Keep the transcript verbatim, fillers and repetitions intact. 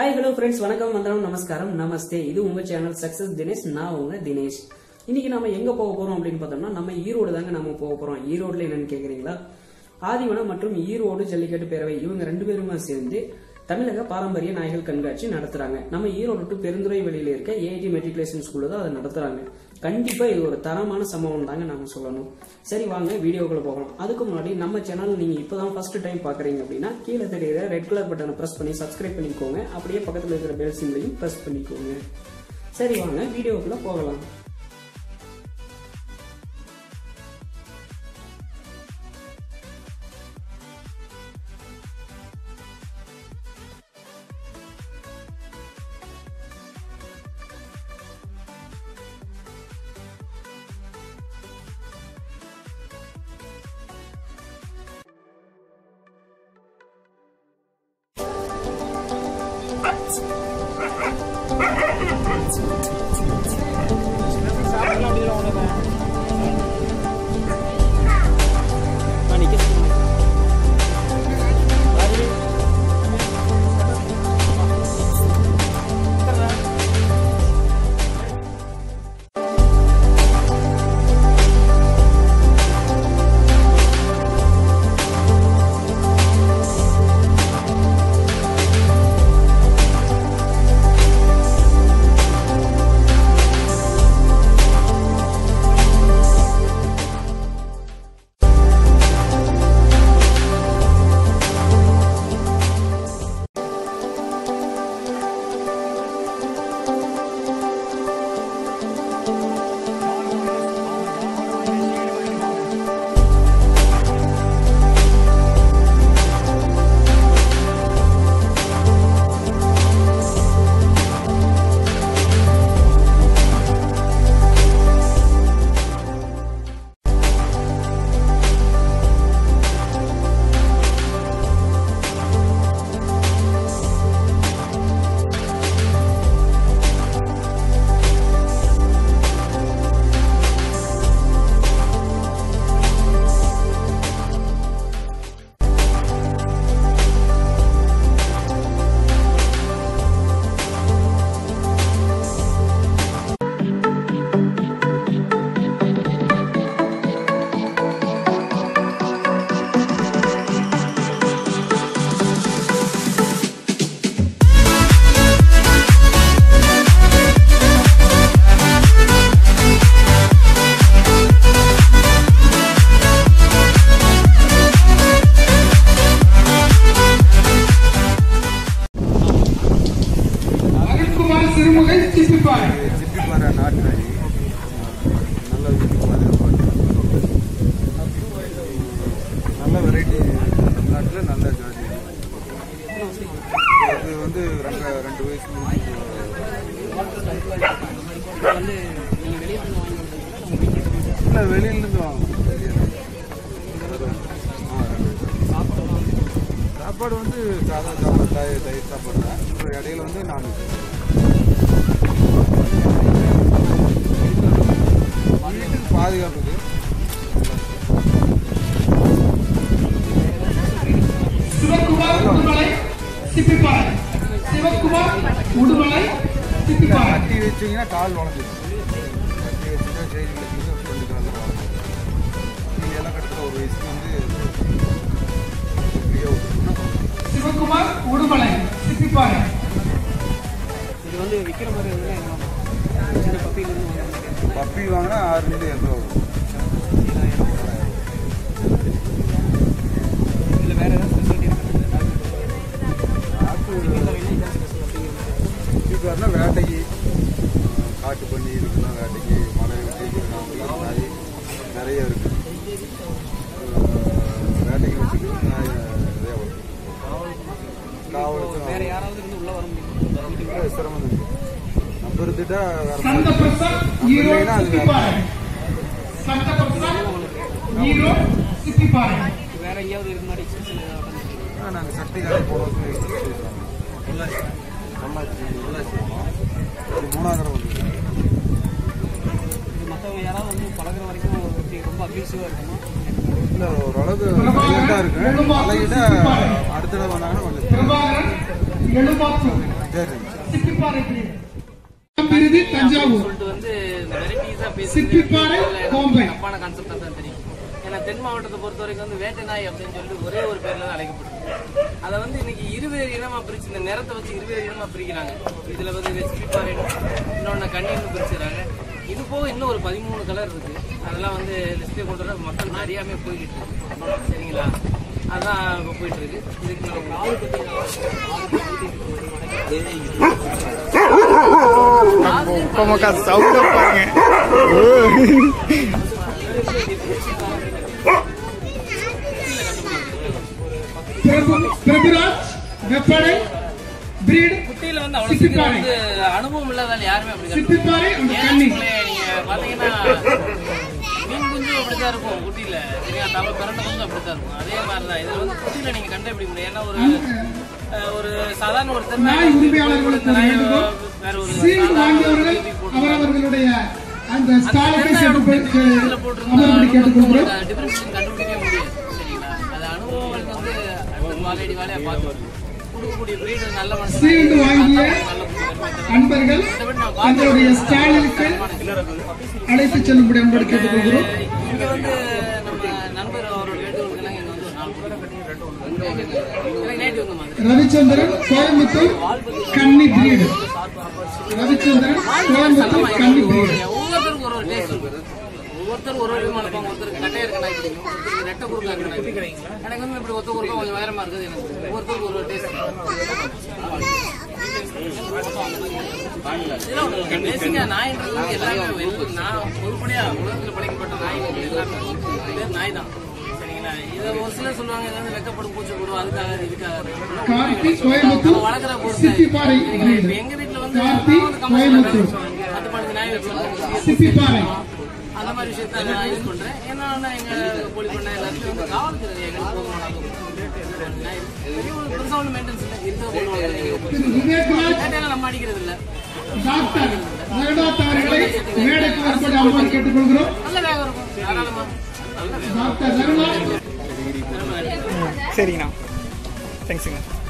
Hi, hello friends, vanakkam, vandhanam, namaskaram, namaste. This is your channel Success Dinesh. Now, Dinesh. Today, we are going to go to the Erode. We are going to go to Erode. ஆதிவன மற்றும் ஈரோடு ஜல்லிக்கட்டு பேரவை இவங்க ரெண்டு பேருமே சேர்ந்து தமிழக பாரம்பரிய நாயகர் கண்காட்சி நடத்துறாங்க. நம்ம ஈரோடு டு பெருந்துறை வெளியில இருக்க ஏஐடி மெட்ரிகுலேஷன் ஸ்கூல்ல தான் அது நடத்துறாங்க. கண்டிப்பா இது ஒரு தரமான சம்பவம் தாங்க நாம சொல்லணும். சரி வாங்க வீடியோக்குள்ள போகலாம். அதுக்கு முன்னாடி நம்ம சேனல் நீங்க இப்போதான் ஃபர்ஸ்ட் டைம் பார்க்கறீங்க அப்படினா கீழ தெரியுற ரெட் கலர் பட்டனை பிரஸ் பண்ணி Subscribe பண்ணிக்கோங்க. அப்படியே பக்கத்துல இருக்கிற bell symbol-ஐயும் பிரஸ் பண்ணிக்கோங்க. சரி வாங்க வீடியோக்குள்ள போகலாம். Chippiparai. Chippiparai, not ready. Another variety, another another jolly. One day, run away. Another very long. Support one day, Chada Chada, Chai Chai support. Ready one day, Nanu. Siva Kumar, Udumalai, Chippiparai. Siva Kumar, Udumalai, Chippiparai. Siva Kumar, Udumalai, Chippiparai. Puppy வாங்குனா six million ஆகும். இல்ல வேற ஏதாவது சொல்லிட்டீங்க. இது வரنا வேட்டைக்கு காட்டு பண்ணி இருக்குனா வேட்டைக்கு மலை வெட்டி இருக்குனா நிறைய இருக்கு. வேட்டைக்கு வெச்சிருக்கா நிறைய இருக்கு. காவலுக்கு வேற யாராவது இருந்து உள்ள வர முடியுமா? சிரமம் இருக்கு. Santa Persa, Euro, Chippiparai. Santa Persa, Euro, Chippiparai. Where are you? I am not sure. I am not sure. I am not sure. I Chippiparai breed. Piridi Tanjavur. Chippiparai Bombay. Appaana concept adha theriyum. Ena ten maavattathai poruthavarai vandu vettanai appdinu solli ore oru perla alaikappadudhu. Adha vandu iniki twenty inama pirichu indha neratha vechi twenty inama pirikiraanga. Idhula vandu Chippiparai innonna kanninu pirichiranga. Idu poga innum oru thirteen color irukku. Adha vandu list kodra makkal nariyaame poyittu. Seringala. Adha poyittu irukku. Idhukku namakku como casal que apanha. Prabiraj, Nepare, breed. Puttiila vanda avul sirukku anubhavam illadal yaarume apdi Chippiparai and Kanni. Pathina meen kunju apdi da irukum puttiila. Theriya thala peranda konja apdi da irukum. Adhe maari da idhu vanda puttiila neenga kandupidikkum ena oru ஒரு சாதாரண ஒருத்தர் நான் உரிமையாளர்களுக்கு வேண்டுகோள் seal வாங்கியவர்கள் அவரவர்களுடைய அந்த ஸ்டாலுக்கு சென்று அவர்களுக்கு கேட்டுக்கொள்கிறோம் டிஃபரன்ஷியேஷன் கண்டுபிடிக்க முடியும் சரிங்களா அது அனுபவங்களுக்கு வந்து அந்த மாலேடி வாளைய பாத்து கூடி கூடி பிரீட் நல்ல மனசு சீல் வாங்கிய அன்பர்கள் அவருடைய ஸ்டாலுக்கு அழைத்து செல்லும்படி அன்போடு கேட்டுக்கொள்கிறோம் இங்க வந்து நம்ம நண்பர் அவரோட கேட்டுக்கொள்கிறோம் இங்க வந்து நாலு பேரை கட்டி ரெண்டு ஒண்ணு நைட் வந்து Ravichandran, Koyamuttur, Kanni breed. Ravichandran, Koyamuttur, Kanni breed. Karthi Koyamuttur, Chippiparai breed. Karthi Koyamuttur, Chippiparai. Doctor Sarana. Serena. Thanks, Singh.